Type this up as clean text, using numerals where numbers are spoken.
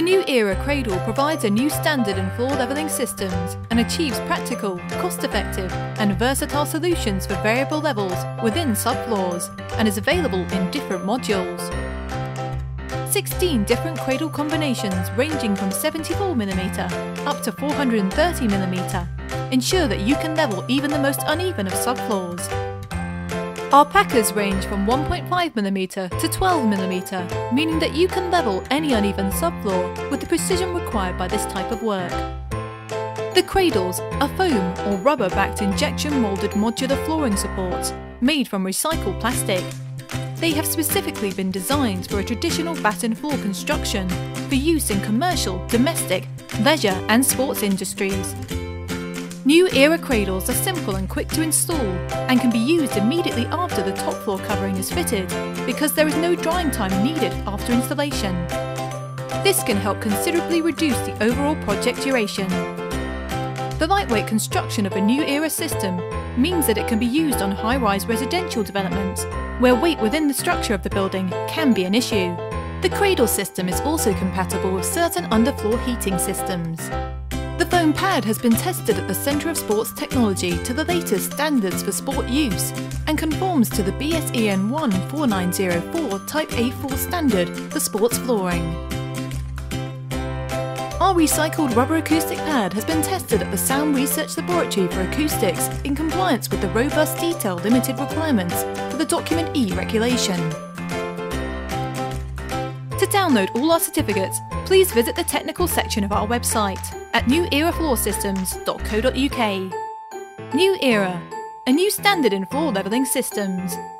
The New Era Cradle provides a new standard in floor levelling systems and achieves practical, cost-effective and versatile solutions for variable levels within subfloors and is available in different modules. 16 different cradle combinations ranging from 74mm up to 430mm ensure that you can level even the most uneven of subfloors. Our packers range from 1.5mm to 12mm, meaning that you can level any uneven subfloor with the precision required by this type of work. The cradles are foam or rubber-backed injection moulded modular flooring supports made from recycled plastic. They have specifically been designed for a traditional batten floor construction for use in commercial, domestic, leisure and sports industries. New Era cradles are simple and quick to install and can be used immediately after the top floor covering is fitted because there is no drying time needed after installation. This can help considerably reduce the overall project duration. The lightweight construction of a New Era system means that it can be used on high-rise residential developments where weight within the structure of the building can be an issue. The cradle system is also compatible with certain underfloor heating systems. The foam pad has been tested at the Centre of Sports Technology to the latest standards for sport use and conforms to the BSEN14904 Type A4 standard for sports flooring. Our recycled rubber acoustic pad has been tested at the Sound Research Laboratory for Acoustics in compliance with the Robust Detail Ltd requirements for the Document E Regulation. To download all our certificates, please visit the technical section of our website at newerafloorsystems.co.uk. New Era, a new standard in floor levelling systems.